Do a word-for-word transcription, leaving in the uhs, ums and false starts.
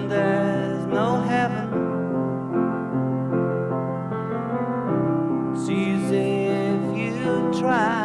and there's no heaven. It's easy if you try.